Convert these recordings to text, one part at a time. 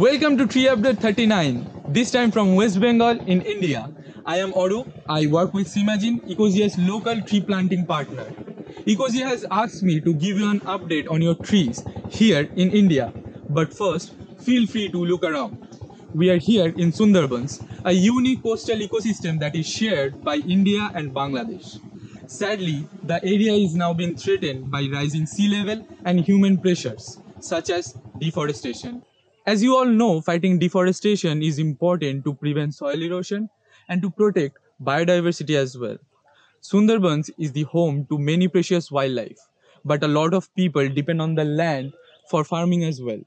Welcome to Tree Update 39, this time from West Bengal in India. I am Arup. I work with Simajin, Ecosia's local tree planting partner. Ecosia has asked me to give you an update on your trees here in India. But first, feel free to look around. We are here in Sundarbans, a unique coastal ecosystem that is shared by India and Bangladesh. Sadly, the area is now being threatened by rising sea level and human pressures, such as deforestation. As you all know, fighting deforestation is important to prevent soil erosion and to protect biodiversity as well. Sundarbans is the home to many precious wildlife, but a lot of people depend on the land for farming as well.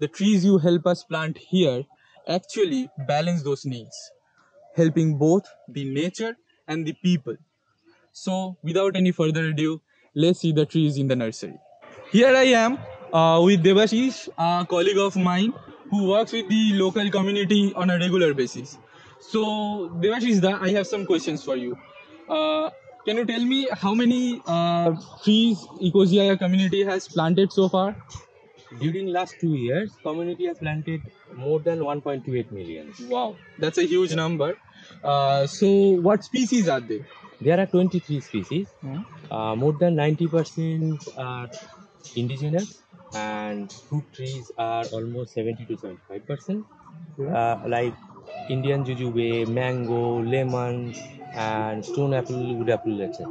The trees you help us plant here actually balance those needs, helping both the nature and the people. So without any further ado, let's see the trees in the nursery. Here I am with Devashish, a colleague of mine who works with the local community on a regular basis. So Devashish, I have some questions for you. Can you tell me how many trees Ecosia community has planted so far? During last 2 years, community has planted more than 1.28 million. Wow, that's a huge number. So what species are they? There are 23 species, more than 90% are indigenous, and fruit trees are almost 70 to 75%, like Indian jujube, mango, lemon, and stone apple, wood apple, etc.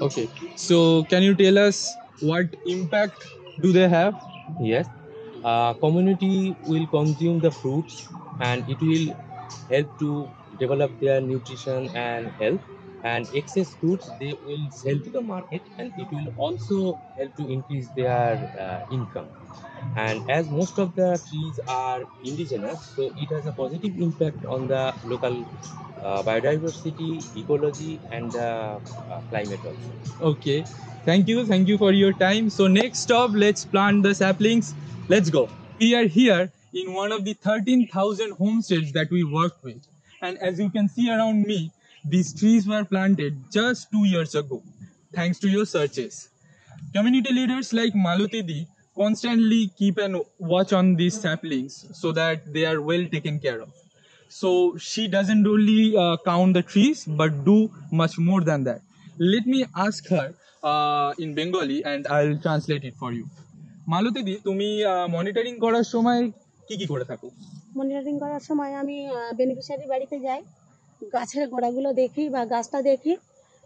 Okay, so can you tell us what impact do they have? Yes, community will consume the fruits and it will help to develop their nutrition and health. And excess fruits they will sell to the market, and it will also help to increase their income. And as most of the trees are indigenous, so it has a positive impact on the local biodiversity, ecology, and climate also. Okay, thank you for your time. So next stop, let's plant the saplings. Let's go. We are here in one of the 13,000 homesteads that we work with, and as you can see around me, these trees were planted just 2 years ago, thanks to your searches. Community leaders like Malote Di constantly keep a watch on these saplings so that they are well taken care of. So she doesn't only count the trees, but do much more than that. Let me ask her in Bengali and I'll translate it for you. Malote Di, tumi monitoring korar shomoy ki kore thako? Monitoring korar shomoy ami beneficiary barite jai. গাছের গোড়াগুলো দেখি বা গাছটা দেখি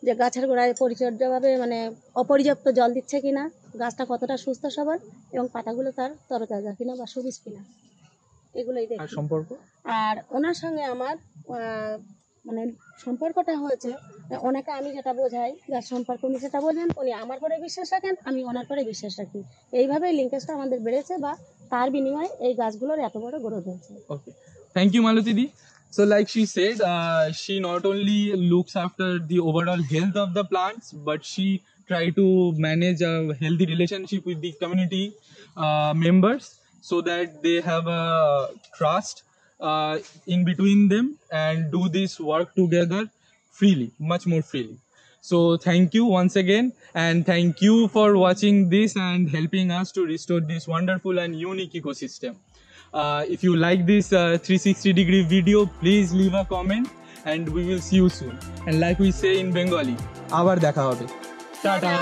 যে গাছের গোড়ায় পরিচর্যাভাবে মানে অপরিযুক্ত জল দিচ্ছে কিনা, গাছটা কতটা সুস্থ সবল এবং পাতাগুলো তার তরতাজা কিনা বা সবুজ কিনা, এগুলোই দেখি। আর সম্পর্ক আর ওনার সঙ্গে আমার মানে সম্পর্কটা হয়েছে ওনাকে আমি যেটা বোঝাই গাছ সম্পর্কে উনি সেটা বোঝেন, উনি আমার করে বিশ্বাস রাখেন, আমি ওনার করে বিশ্বাস রাখি। এইভাবেই লিঙ্কেজটা আমাদের বেড়েছে বা তার বিনিময়ে এই গাছগুলোর এত বড় গ্রোথ হয়েছে। Okay, thank you Malati the. So like she said, she not only looks after the overall health of the plants, but she tries to manage a healthy relationship with the community members so that they have a trust in between them and do this work together freely, much more freely. So thank you once again, and thank you for watching this and helping us to restore this wonderful and unique ecosystem. If you like this 360-degree video, please leave a comment and we will see you soon. And like we say in Bengali, abar dekha hobe. Ta-ta!